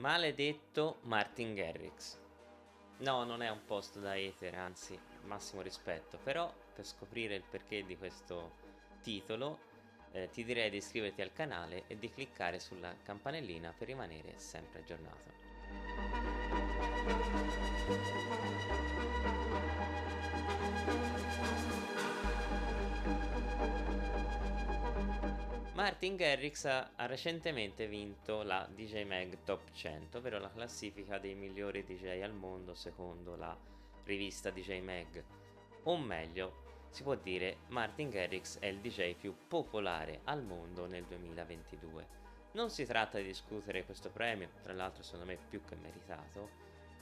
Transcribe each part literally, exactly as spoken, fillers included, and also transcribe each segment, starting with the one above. Maledetto Martin Garrix. No, non è un post da hater, anzi, massimo rispetto. Però, per scoprire il perché di questo titolo, eh, ti direi di iscriverti al canale e di cliccare sulla campanellina per rimanere sempre aggiornato. Martin Garrix ha, ha recentemente vinto la D J Mag Top cento, ovvero la classifica dei migliori D J al mondo secondo la rivista D J Mag. O meglio, si può dire Martin Garrix è il D J più popolare al mondo nel duemilaventidue. Non si tratta di discutere questo premio, tra l'altro secondo me più che meritato,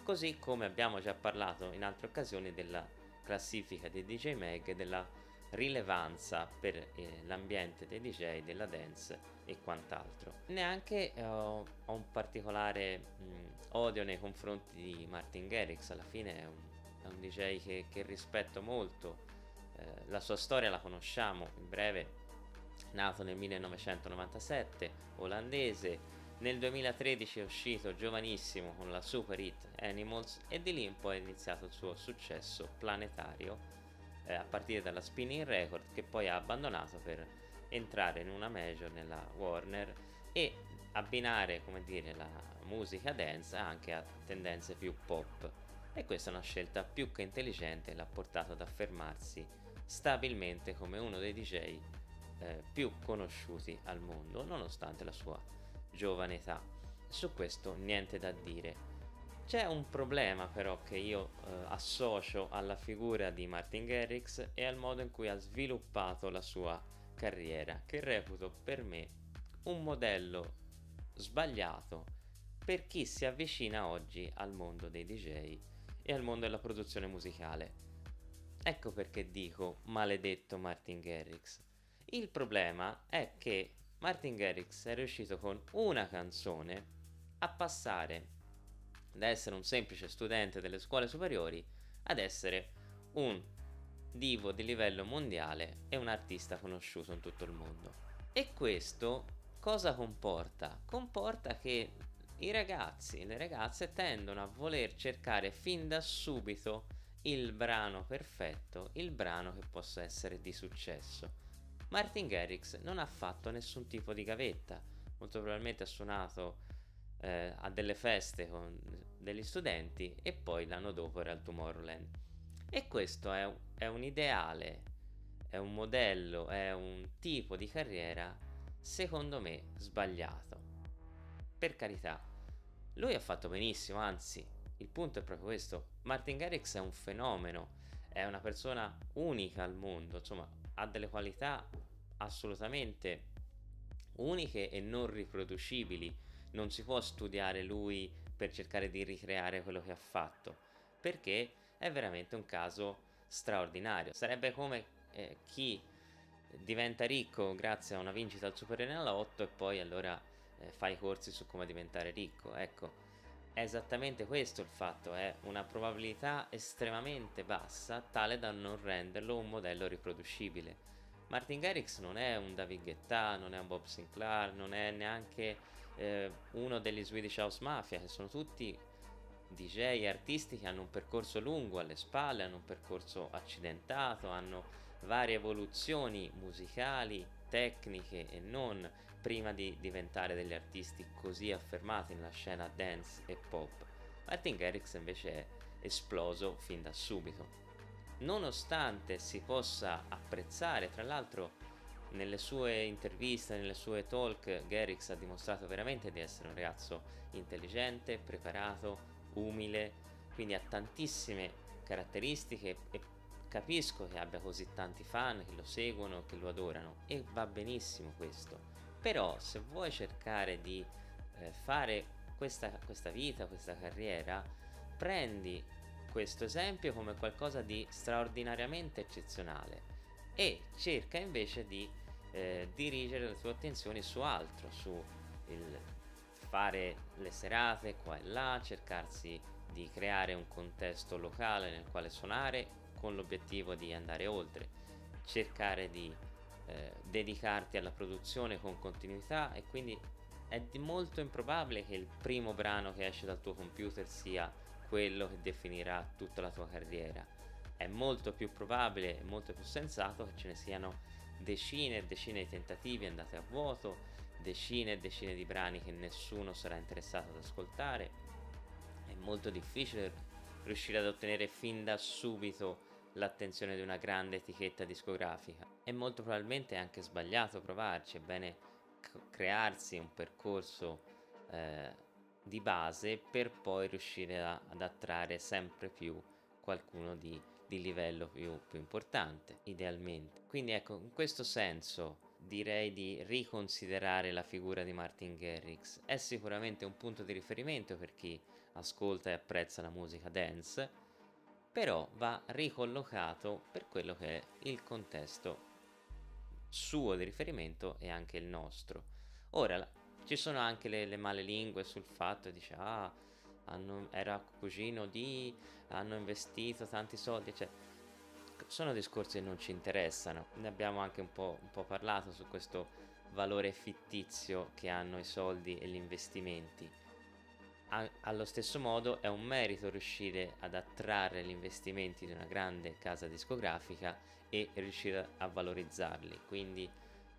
così come abbiamo già parlato in altre occasioni della classifica dei D J Mag e della rilevanza per eh, l'ambiente dei D J, della dance e quant'altro. Neanche eh, ho un particolare mh, odio nei confronti di Martin Garrix, alla fine è un, è un D J che, che rispetto molto, eh, la sua storia la conosciamo, in breve, nato nel millenovecentonovantasette, olandese, nel duemilatredici è uscito giovanissimo con la super hit Animals e di lì in poi è iniziato il suo successo planetario, a partire dalla Spinning Record, che poi ha abbandonato per entrare in una major nella Warner e abbinare, come dire, la musica dance anche a tendenze più pop, e questa è una scelta più che intelligente, l'ha portato ad affermarsi stabilmente come uno dei D J eh, più conosciuti al mondo nonostante la sua giovane età. Su questo niente da dire. C'è un problema però che io eh, associo alla figura di Martin Garrix e al modo in cui ha sviluppato la sua carriera, che reputo per me un modello sbagliato per chi si avvicina oggi al mondo dei D J e al mondo della produzione musicale. Ecco perché dico maledetto Martin Garrix. Il problema è che Martin Garrix è riuscito con una canzone a passare da essere un semplice studente delle scuole superiori ad essere un divo di livello mondiale e un artista conosciuto in tutto il mondo. E questo cosa comporta? Comporta che i ragazzi e le ragazze tendono a voler cercare fin da subito il brano perfetto, il brano che possa essere di successo. Martin Garrix non ha fatto nessun tipo di gavetta, molto probabilmente ha suonato Eh, a delle feste con degli studenti e poi l'anno dopo era al Tomorrowland, e questo è, è un ideale, è un modello, è un tipo di carriera secondo me sbagliato. Per carità, lui ha fatto benissimo, anzi il punto è proprio questo: Martin Garrix è un fenomeno, è una persona unica al mondo, insomma ha delle qualità assolutamente uniche e non riproducibili. Non si può studiare lui per cercare di ricreare quello che ha fatto, perché è veramente un caso straordinario. Sarebbe come eh, chi diventa ricco grazie a una vincita al Superenalotto e poi allora eh, fa i corsi su come diventare ricco. Ecco, è esattamente questo il fatto, è una probabilità estremamente bassa tale da non renderlo un modello riproducibile. Martin Garrix non è un David Guetta, non è un Bob Sinclair, non è neanche eh, uno degli Swedish House Mafia, che sono tutti D J e artisti che hanno un percorso lungo alle spalle, hanno un percorso accidentato, hanno varie evoluzioni musicali, tecniche e non, prima di diventare degli artisti così affermati nella scena dance e pop. Martin Garrix invece è esploso fin da subito. Nonostante si possa apprezzare, tra l'altro nelle sue interviste, nelle sue talk, Garrix ha dimostrato veramente di essere un ragazzo intelligente, preparato, umile, quindi ha tantissime caratteristiche e capisco che abbia così tanti fan che lo seguono, che lo adorano, e va benissimo questo. Però se vuoi cercare di eh, fare questa, questa vita, questa carriera, prendi questo esempio come qualcosa di straordinariamente eccezionale e cerca invece di eh, dirigere le tue attenzioni su altro, su il fare le serate qua e là, cercarsi di creare un contesto locale nel quale suonare con l'obiettivo di andare oltre, cercare di eh, dedicarti alla produzione con continuità e quindi è molto improbabile che il primo brano che esce dal tuo computer sia quello che definirà tutta la tua carriera. È molto più probabile e molto più sensato che ce ne siano decine e decine di tentativi andati a vuoto, decine e decine di brani che nessuno sarà interessato ad ascoltare. È molto difficile riuscire ad ottenere fin da subito l'attenzione di una grande etichetta discografica e molto probabilmente è anche sbagliato provarci. È bene crearsi un percorso eh, di base per poi riuscire a, ad attrarre sempre più qualcuno di, di livello più, più importante, idealmente. Quindi ecco, in questo senso direi di riconsiderare la figura di Martin Garrix. È sicuramente un punto di riferimento per chi ascolta e apprezza la musica dance, però va ricollocato per quello che è il contesto suo di riferimento e anche il nostro. Ora, ci sono anche le, le male lingue sul fatto dice ah, hanno, era cugino di, hanno investito tanti soldi, cioè, sono discorsi che non ci interessano. Ne abbiamo anche un po', un po' parlato su questo valore fittizio che hanno i soldi e gli investimenti. A, allo stesso modo è un merito riuscire ad attrarre gli investimenti di una grande casa discografica e riuscire a valorizzarli, quindi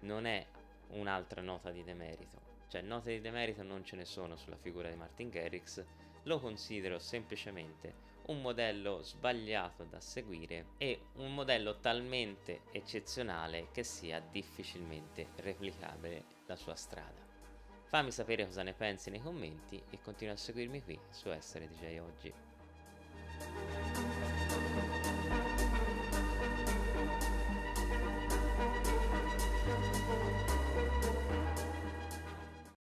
non è un'altra nota di demerito. Cioè, note di demerito non ce ne sono sulla figura di Martin Garrix, lo considero semplicemente un modello sbagliato da seguire e un modello talmente eccezionale che sia difficilmente replicabile la sua strada. Fammi sapere cosa ne pensi nei commenti e continua a seguirmi qui su Essere D J Oggi.